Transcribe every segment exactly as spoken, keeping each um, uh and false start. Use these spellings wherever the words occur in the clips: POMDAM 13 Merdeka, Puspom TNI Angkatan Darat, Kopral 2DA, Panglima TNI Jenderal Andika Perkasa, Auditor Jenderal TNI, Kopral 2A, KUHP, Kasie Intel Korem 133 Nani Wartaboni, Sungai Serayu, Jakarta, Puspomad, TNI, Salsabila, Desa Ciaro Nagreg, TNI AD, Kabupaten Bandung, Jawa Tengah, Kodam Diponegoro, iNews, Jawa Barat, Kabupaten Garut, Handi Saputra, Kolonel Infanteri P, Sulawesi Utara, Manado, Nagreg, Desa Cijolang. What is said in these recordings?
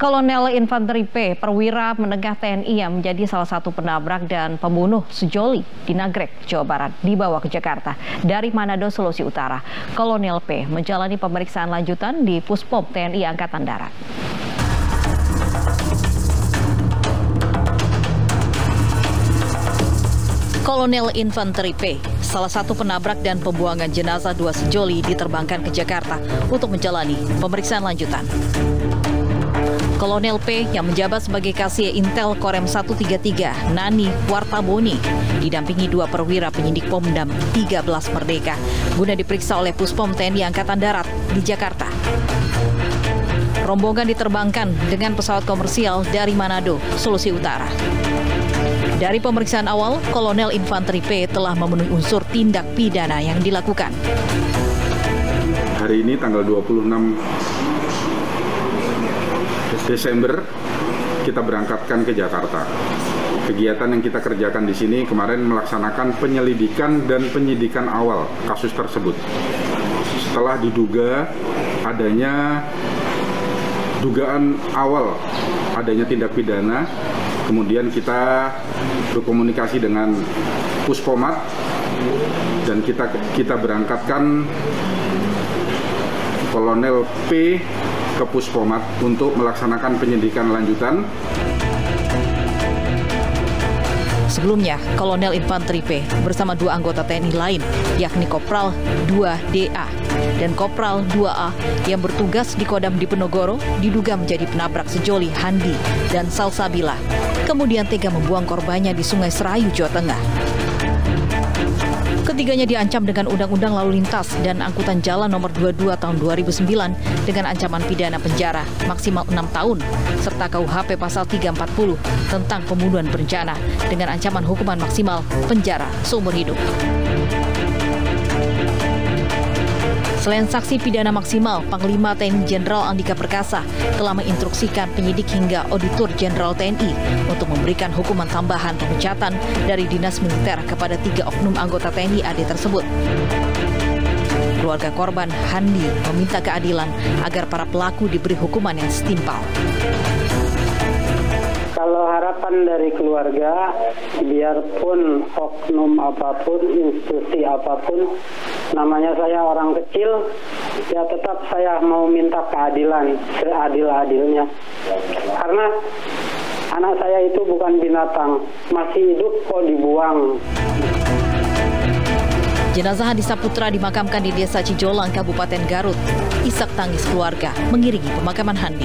Kolonel Infanteri P, perwira menengah T N I yang menjadi salah satu penabrak dan pembunuh sejoli di Nagreg, Jawa Barat, dibawa ke Jakarta dari Manado, Sulawesi Utara. Kolonel P menjalani pemeriksaan lanjutan di Puspom T N I Angkatan Darat. Kolonel Infanteri P, salah satu penabrak dan pembuangan jenazah dua sejoli, diterbangkan ke Jakarta untuk menjalani pemeriksaan lanjutan. Kolonel P yang menjabat sebagai Kasie Intel Korem seratus tiga puluh tiga Nani Wartaboni didampingi dua perwira penyidik POMDAM tiga belas Merdeka guna diperiksa oleh Puspom T N I Angkatan Darat di Jakarta. Rombongan diterbangkan dengan pesawat komersial dari Manado, Sulawesi Utara. Dari pemeriksaan awal, Kolonel Infanteri P telah memenuhi unsur tindak pidana yang dilakukan. Hari ini tanggal dua puluh enam Desember, kita berangkatkan ke Jakarta. Kegiatan yang kita kerjakan di sini kemarin melaksanakan penyelidikan dan penyidikan awal kasus tersebut. Setelah diduga adanya dugaan awal adanya tindak pidana, kemudian kita berkomunikasi dengan Puspomad dan kita kita berangkatkan Kolonel P ke Puspomad untuk melaksanakan penyidikan lanjutan. Sebelumnya, Kolonel Infanteri P bersama dua anggota T N I lain, yakni Kopral dua D A dan Kopral dua A yang bertugas di Kodam Diponegoro, diduga menjadi penabrak sejoli Handi dan Salsabila, kemudian tega membuang korbannya di Sungai Serayu, Jawa Tengah. Ketiganya diancam dengan Undang-Undang Lalu Lintas dan Angkutan Jalan Nomor dua puluh dua Tahun dua ribu sembilan dengan ancaman pidana penjara maksimal enam tahun serta K U H P Pasal tiga ratus empat puluh tentang pembunuhan berencana dengan ancaman hukuman maksimal penjara seumur hidup. Selain saksi pidana maksimal, Panglima T N I Jenderal Andika Perkasa telah menginstruksikan penyidik hingga Auditor Jenderal T N I untuk memberikan hukuman tambahan pemecatan dari dinas militer kepada tiga oknum anggota T N I A D tersebut. Keluarga korban Handi meminta keadilan agar para pelaku diberi hukuman yang setimpal. Kalau harapan dari keluarga, biarpun oknum apapun, institusi apapun, namanya saya orang kecil, ya tetap saya mau minta keadilan, seadil-adilnya. Karena anak saya itu bukan binatang, masih hidup kok dibuang. Jenazah Handi Saputra dimakamkan di Desa Cijolang, Kabupaten Garut. Isak tangis keluarga mengiringi pemakaman Handi.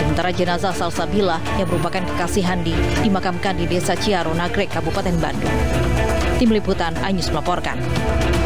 Sementara jenazah Salsabila yang merupakan kekasih Handi dimakamkan di Desa Ciaro Nagreg, Kabupaten Bandung. Tim Liputan iNews melaporkan.